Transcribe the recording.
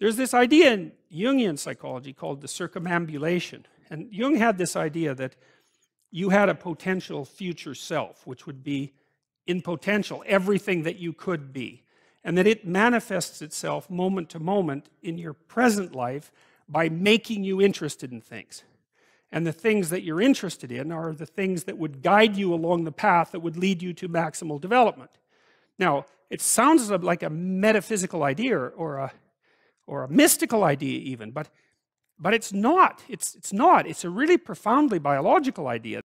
There's this idea in Jungian psychology called the circumambulation. And Jung had this idea that you had a potential future self, which would be, in potential, everything that you could be. And that it manifests itself moment to moment in your present life by making you interested in things. And the things that you're interested in are the things that would guide you along the path that would lead you to maximal development. Now, it sounds like a metaphysical idea or a mystical idea even, but it's not. It's a really profoundly biological idea.